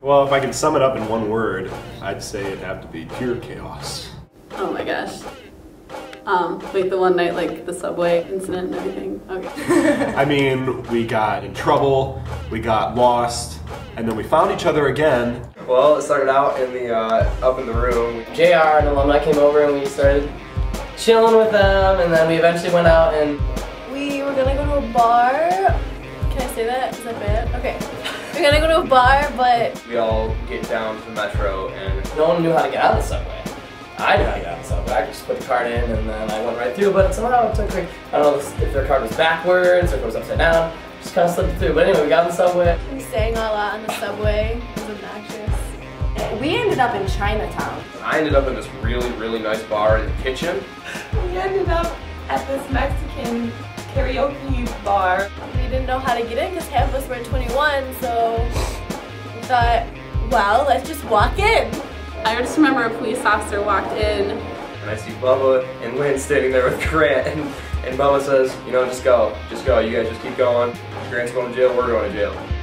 Well, if I can sum it up in one word, I'd say it'd have to be pure chaos. Oh my gosh. Wait, the one night, like, the subway incident and everything? Okay. I mean, we got in trouble, we got lost, and then we found each other again. Well, it started out in the, up in the room. JR, an alumni, came over and we started chilling with them, and then we eventually went out and... We were gonna go to a bar. Can I say that? Is that bad? Okay. We're gonna go to a bar, but... We all get down to the metro, and no one knew how to get out of the subway. I knew how to get out of the subway. I just put the card in and then I went right through, but somehow it took me, I don't know if their card was backwards or if it was upside down. Just kind of slipped through, but anyway, we got on the subway. We sang a lot on the subway. It was obnoxious. We ended up in Chinatown. I ended up in this really, really nice bar in the kitchen. We ended up at this Mexican karaoke bar. We didn't know how to get in because half of us were 21, so we thought, well, let's just walk in. I just remember a police officer walked in. And I see Bubba and Lynn standing there with Grant, and Bubba says, you know, just go. You guys just keep going. Grant's going to jail, we're going to jail.